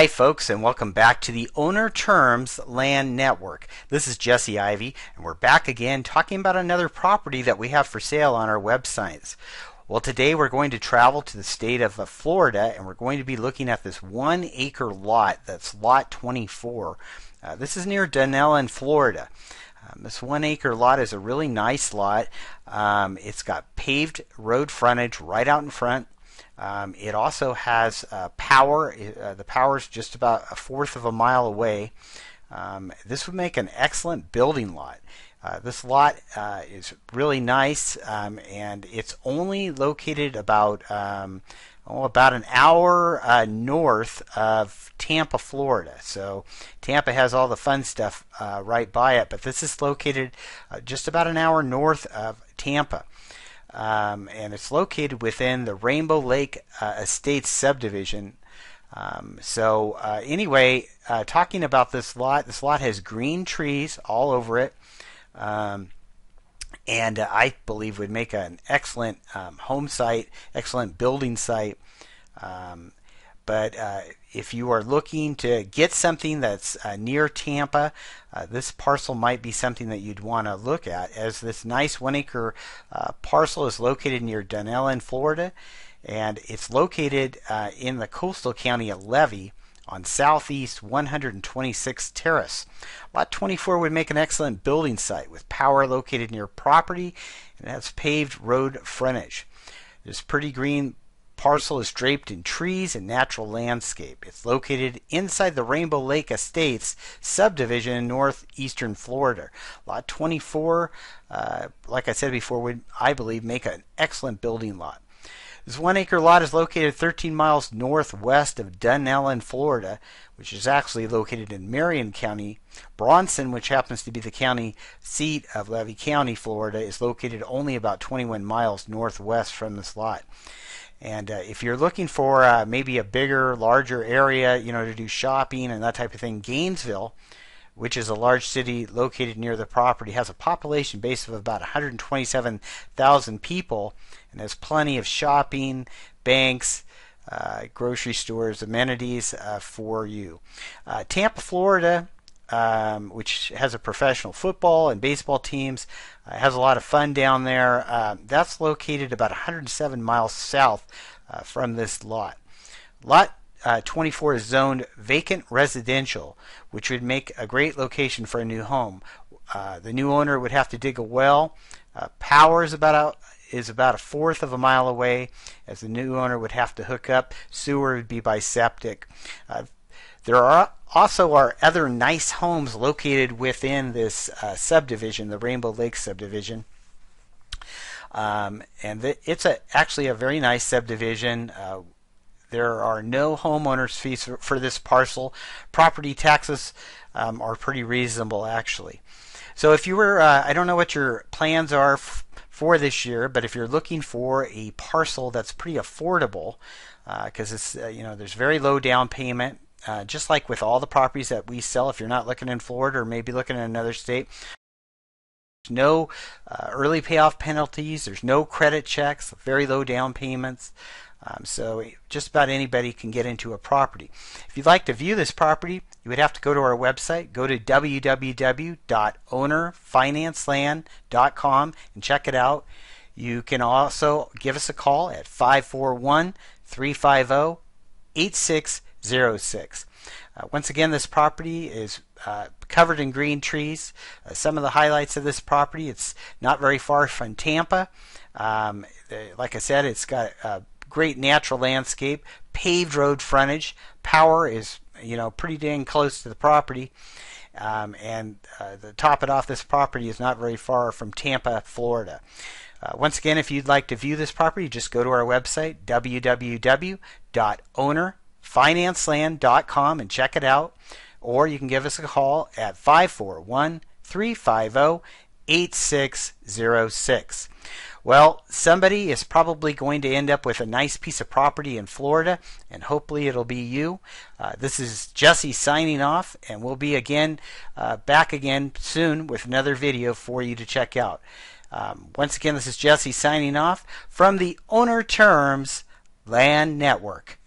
Hi folks, and welcome back to the Owner Terms Land Network. This is Jesse Ivy, and we're back again talking about another property that we have for sale on our websites. Well, today we're going to travel to the state of Florida, and we're going to be looking at this 1 acre lot. That's lot 24. This is near Dunnellon, Florida. This 1 acre lot is a really nice lot. It's got paved road frontage right out in front. It also has power. The power is just about 1/4 of a mile away. This would make an excellent building lot. This lot is really nice, and it's only located about an hour north of Tampa, Florida. So Tampa has all the fun stuff right by it, but this is located just about an hour north of Tampa. And it's located within the Rainbow Lake Estates subdivision. So anyway, talking about this lot has green trees all over it, and I believe would make an excellent home site, excellent building site. But if you are looking to get something that's near Tampa, this parcel might be something that you'd want to look at, as this nice 1 acre parcel is located near Dunnellon, Florida, and it's located in the coastal county of Levy on Southeast 126 Terrace. Lot 24 would make an excellent building site with power located near property, and it has paved road frontage. There's pretty green parcel is draped in trees and natural landscape. It's located inside the Rainbow Lake Estates subdivision in northeastern Florida. Lot 24, like I said before, would, I believe, make an excellent building lot. This 1 acre lot is located 13 miles northwest of Dunnellon, Florida, which is actually located in Marion County. Bronson, which happens to be the county seat of Levy County, Florida, is located only about 21 miles northwest from this lot. And if you're looking for maybe a bigger, larger area, you know, to do shopping and that type of thing, Gainesville, which is a large city located near the property, has a population base of about 127,000 people and has plenty of shopping, banks, grocery stores, amenities for you. Tampa, Florida, which has a professional football and baseball teams, has a lot of fun down there. That's located about 107 miles south from this lot. Lot 24 is zoned vacant residential, which would make a great location for a new home. The new owner would have to dig a well. Power is about 1/4 of a mile away, as the new owner would have to hook up. Sewer would be by septic. There are also other nice homes located within this subdivision, the Rainbow Lake subdivision. And it's actually a very nice subdivision. There are no homeowners fees for this parcel. Property taxes are pretty reasonable, actually. So if you were, I don't know what your plans are for this year, but if you're looking for a parcel that's pretty affordable, because it's there's very low down payment. Just like with all the properties that we sell, if you're not looking in Florida or maybe looking in another state, there's no early payoff penalties, there's no credit checks, very low down payments. So just about anybody can get into a property. If you'd like to view this property, you would have to go to our website, go to www.ownerfinanceland.com and check it out. You can also give us a call at 541-350-8606. Once again, this property is covered in green trees. Some of the highlights of this property: it's not very far from Tampa. Like I said, it's got a great natural landscape, paved road frontage. Power is pretty dang close to the property, and to top it off, this property is not very far from Tampa, Florida. Once again, if you'd like to view this property, just go to our website, www.ownerfinanceland.com, and check it out, or you can give us a call at 541-350-8606. Well, somebody is probably going to end up with a nice piece of property in Florida, and hopefully it'll be you. This is Jesse signing off, and we'll be back again soon with another video for you to check out. Once again, this is Jesse signing off from the Owner Terms Land Network.